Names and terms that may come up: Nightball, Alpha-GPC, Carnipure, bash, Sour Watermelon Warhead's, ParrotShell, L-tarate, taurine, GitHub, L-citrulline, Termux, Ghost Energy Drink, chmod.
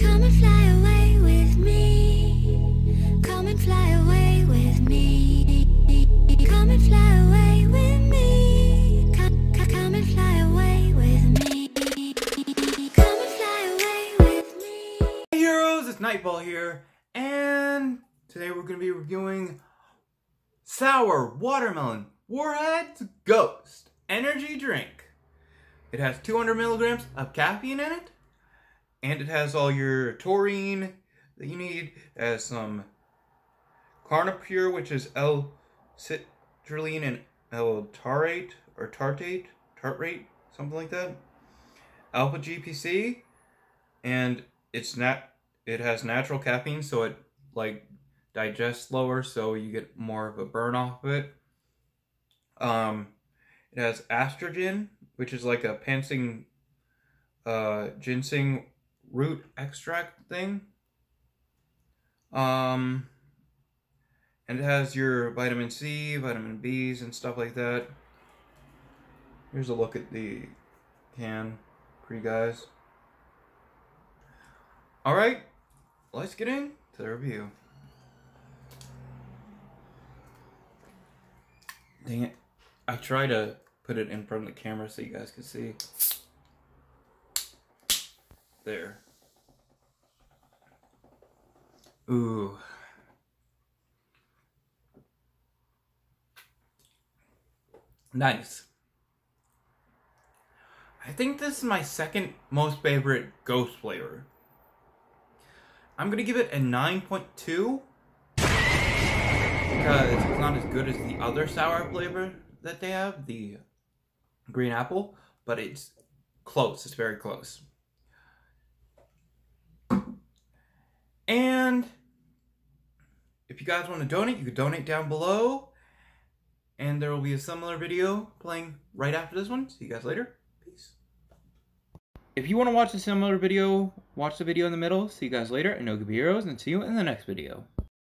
Come and fly away with me. Come and fly away with me. Come and fly away with me. Come and fly away with me. Come and fly away with me. Hey heroes, it's Nightball here, and today we're going to be reviewing Sour Watermelon Warhead's Ghost Energy Drink. It has 200 milligrams of caffeine in it, and it has all your taurine that you need. It has some Carnipure, which is L-citrulline and L-tarate, or tartrate, something like that. Alpha-GPC, and it has natural caffeine, so it like digests slower, so you get more of a burn off of it. It has estrogen, which is like a ginseng root extract thing. And it has your vitamin C, vitamin B's, and stuff like that. Here's a look at the can for you guys. Alright, let's get into the review. Dang it. I try to put it in front of the camera so you guys can see. There. Ooh. Nice. I think this is my second most favorite Ghost flavor. I'm going to give it a 9.2. Because it's not as good as the other sour flavor that they have, the green apple, but it's close. It's very close. And if you guys want to donate, you can donate down below. And there will be a similar video playing right after this one. See you guys later. Peace. If you want to watch a similar video, watch the video in the middle. See you guys later. And no good heroes, and see you in the next video.